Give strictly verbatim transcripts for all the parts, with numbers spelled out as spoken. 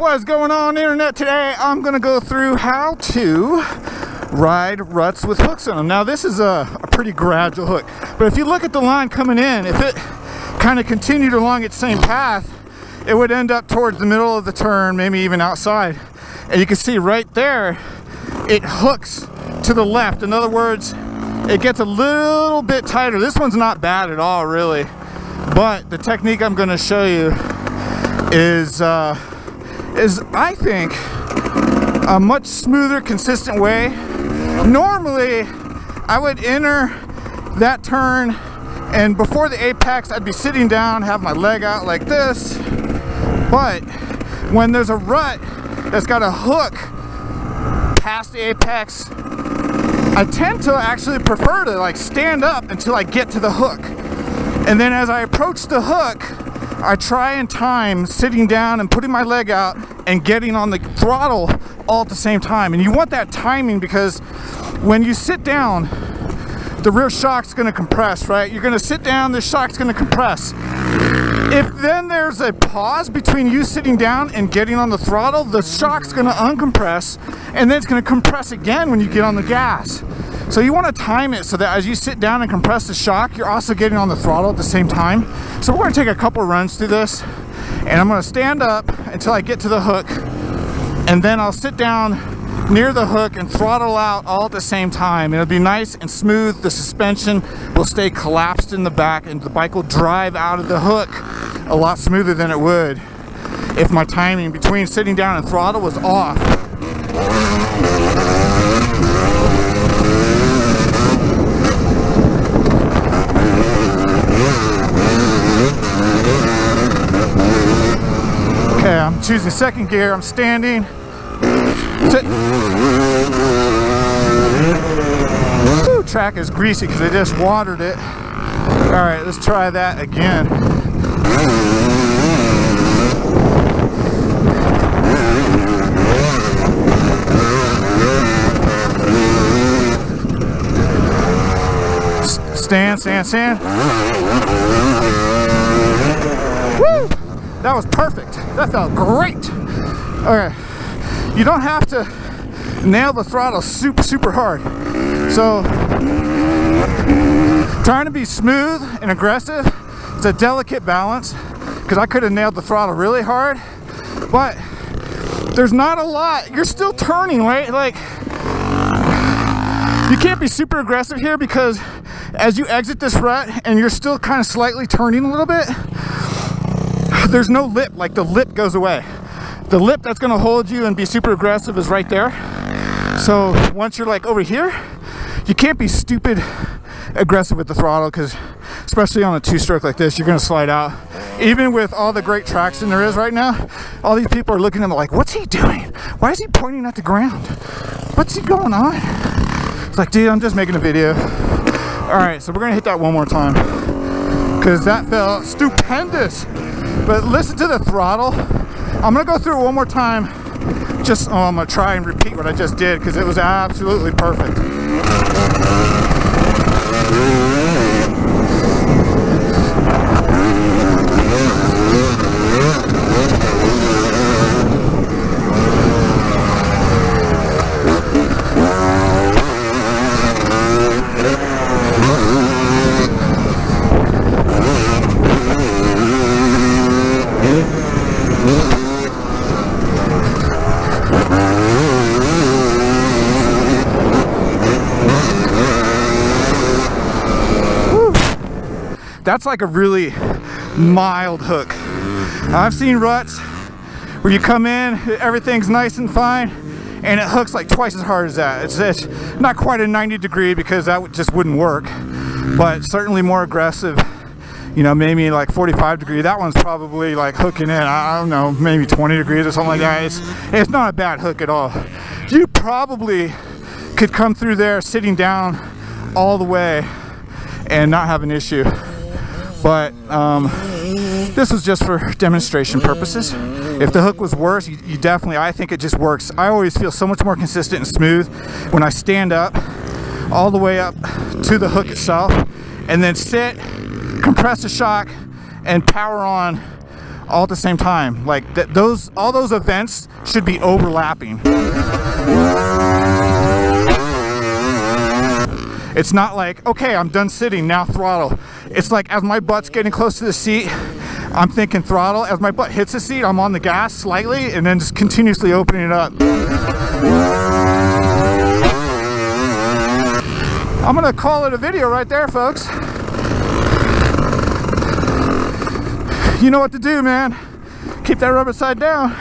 What is going on, internet? Today I'm gonna go through how to ride ruts with hooks on them. Now this is a, a pretty gradual hook, but if you look at the line coming in, if it kind of continued along its same path, it would end up towards the middle of the turn, maybe even outside, and you can see right there it hooks to the left. In other words, it gets a little bit tighter. This one's not bad at all, really, but the technique I'm going to show you is uh, is I think a much smoother, consistent way. Normally I would enter that turn, and before the apex I'd be sitting down, have my leg out like this, but when there's a rut that's got a hook past the apex, I tend to actually prefer to like stand up until I get to the hook, and then as I approach the hook I try and time sitting down and putting my leg out and getting on the throttle all at the same time. And you want that timing, because when you sit down, the rear shock's gonna compress, right? You're gonna sit down, the shock's gonna compress. If then there's a pause between you sitting down and getting on the throttle, the shock's gonna uncompress, and then it's gonna compress again when you get on the gas. So you want to time it so that as you sit down and compress the shock, you're also getting on the throttle at the same time. So we're going to take a couple runs through this, and I'm going to stand up until I get to the hook, and then I'll sit down near the hook and throttle out all at the same time. It'll be nice and smooth. The suspension will stay collapsed in the back, and the bike will drive out of the hook a lot smoother than it would if my timing between sitting down and throttle was off. I'm choosing second gear, I'm standing. Sit. Woo, track is greasy because I just watered it. Alright, let's try that again. S stand, stand, stand. Woo! That was perfect. That felt great. Okay, you don't have to nail the throttle super, super hard. So, trying to be smooth and aggressive, it's a delicate balance, because I could have nailed the throttle really hard, but there's not a lot. You're still turning, right? Like, you can't be super aggressive here, because as you exit this rut and you're still kind of slightly turning a little bit, there's no lip. Like, the lip goes away. The lip that's going to hold you and be super aggressive is right there. So once you're like over here, you can't be stupid aggressive with the throttle, because especially on a two-stroke like this, you're going to slide out. Even with all the great traction there is right now, all these people are looking at them like, what's he doing? Why is he pointing at the ground? What's he going on? It's like, dude, I'm just making a video. All right, so we're going to hit that one more time, because that felt stupendous. But listen to the throttle. I'm gonna go through it one more time. Just, oh, I'm gonna try and repeat what I just did, because it was absolutely perfect. That's like a really mild hook. I've seen ruts where you come in, everything's nice and fine, and it hooks like twice as hard as that. It's, it's not quite a ninety degree, because that just wouldn't work, but certainly more aggressive. You know, maybe like forty-five degree. That one's probably like hooking in, I don't know, maybe twenty degrees or something like that. It's, it's not a bad hook at all. You probably could come through there sitting down all the way and not have an issue. But um, this was just for demonstration purposes. If the hook was worse, you, you definitely, I think it just works. I always feel so much more consistent and smooth when I stand up all the way up to the hook itself, and then sit, compress the shock, and power on all at the same time. Like th those, all those events should be overlapping. It's not like, okay, I'm done sitting, now throttle. It's like, as my butt's getting close to the seat, I'm thinking throttle. As my butt hits the seat, I'm on the gas slightly and then just continuously opening it up. I'm gonna call it a video right there, folks. You know what to do, man. Keep that rubber side down,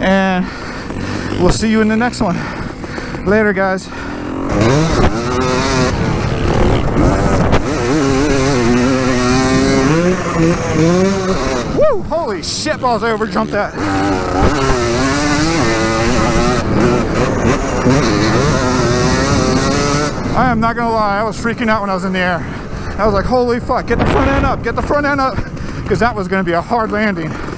and we'll see you in the next one. Later, guys. Woo! Holy shit balls, I overjumped that. I am not gonna lie, I was freaking out when I was in the air. I was like, holy fuck, get the front end up, get the front end up, because that was gonna be a hard landing.